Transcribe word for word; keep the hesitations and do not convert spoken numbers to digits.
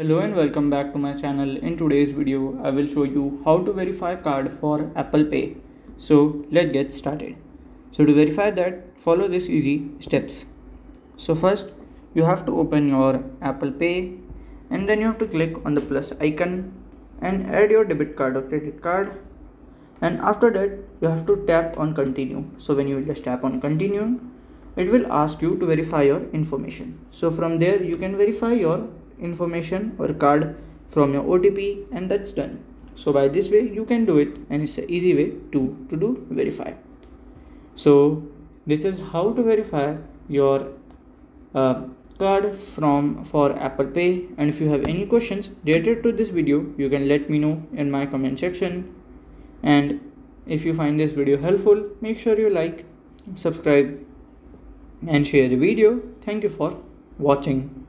Hello and welcome back to my channel. In today's video, I will show you how to verify card for Apple Pay. So let's get started. So to verify that, follow these easy steps. So first, you have to open your Apple Pay and then you have to click on the plus icon and add your debit card or credit card. And after that, you have to tap on continue. So when you just tap on continue, it will ask you to verify your information. So from there, you can verify your information or card from your O T P, and that's done. So by this way you can do it, and it's an easy way to to do verify. So this is how to verify your uh, card from for Apple Pay. And if you have any questions related to this video, you can let me know in my comment section. And if you find this video helpful, make sure you like, subscribe and share the video. Thank you for watching.